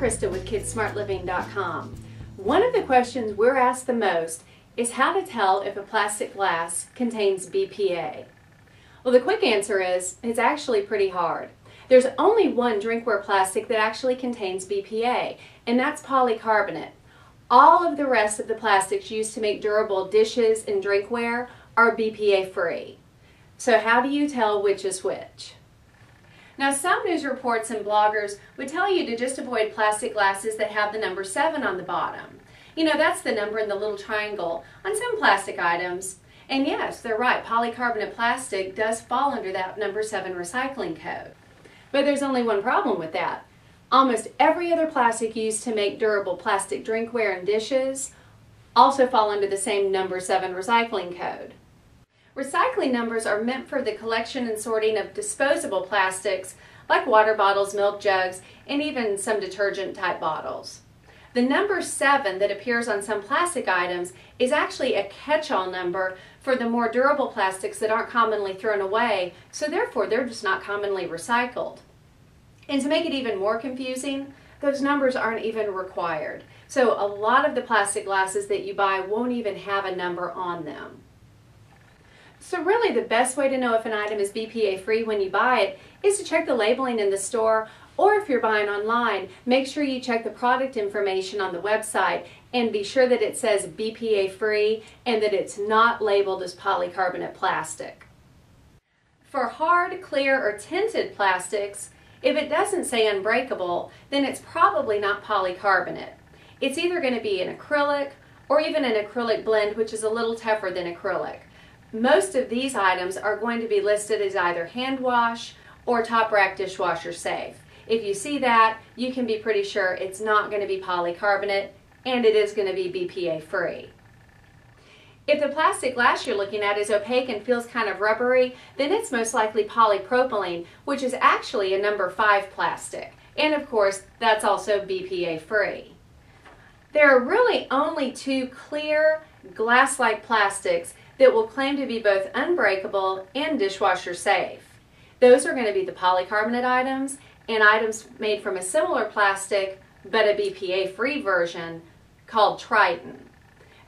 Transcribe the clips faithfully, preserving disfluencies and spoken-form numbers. Krista with Kid Smart Living dot com. One of the questions we're asked the most is how to tell if a plastic glass contains B P A. Well, the quick answer is it's actually pretty hard. There's only one drinkware plastic that actually contains B P A, and that's polycarbonate. All of the rest of the plastics used to make durable dishes and drinkware are B P A free. So how do you tell which is which? Now, some news reports and bloggers would tell you to just avoid plastic glasses that have the number seven on the bottom. You know, that's the number in the little triangle on some plastic items. And yes, they're right, polycarbonate plastic does fall under that number seven recycling code. But there's only one problem with that. Almost every other plastic used to make durable plastic drinkware and dishes also fall under the same number seven recycling code. Recycling numbers are meant for the collection and sorting of disposable plastics like water bottles, milk jugs, and even some detergent type bottles. The number seven that appears on some plastic items is actually a catch-all number for the more durable plastics that aren't commonly thrown away, so therefore they're just not commonly recycled. And to make it even more confusing, those numbers aren't even required. So a lot of the plastic glasses that you buy won't even have a number on them. So really the best way to know if an item is B P A free when you buy it is to check the labeling in the store, or if you're buying online, make sure you check the product information on the website and be sure that it says B P A free and that it's not labeled as polycarbonate plastic. For hard, clear, or tinted plastics, if it doesn't say unbreakable, then it's probably not polycarbonate. It's either going to be an acrylic or even an acrylic blend, which is a little tougher than acrylic. Most of these items are going to be listed as either hand wash or top rack dishwasher safe. If you see that, you can be pretty sure it's not going to be polycarbonate and it is going to be B P A free. If the plastic glass you're looking at is opaque and feels kind of rubbery, then it's most likely polypropylene, which is actually a number five plastic. And of course, that's also B P A free. There are really only two clear, glass-like plastics that will claim to be both unbreakable and dishwasher safe. Those are going to be the polycarbonate items and items made from a similar plastic but a B P A free version called Tritan.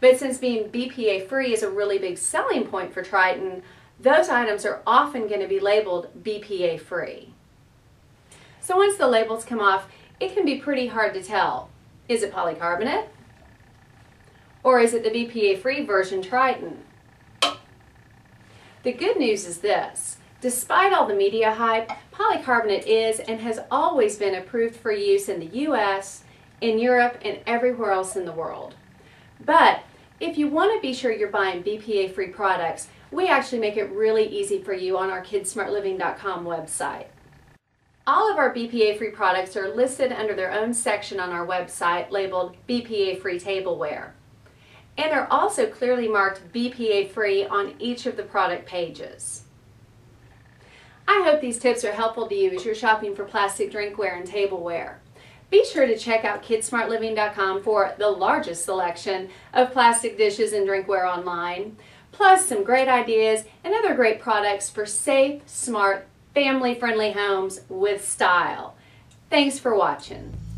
But since being B P A free is a really big selling point for Tritan, those items are often going to be labeled B P A free. So once the labels come off, it can be pretty hard to tell. Is it polycarbonate? Or is it the B P A free version Tritan? The good news is this. Despite all the media hype, polycarbonate is and has always been approved for use in the U S, in Europe, and everywhere else in the world. But if you want to be sure you're buying B P A-free products, we actually make it really easy for you on our Kid Smart Living dot com website. All of our B P A-free products are listed under their own section on our website labeled B P A-free tableware. And they're also clearly marked B P A-free on each of the product pages. I hope these tips are helpful to you as you're shopping for plastic drinkware and tableware. Be sure to check out Kid Smart Living dot com for the largest selection of plastic dishes and drinkware online, plus some great ideas and other great products for safe, smart, family-friendly homes with style. Thanks for watching.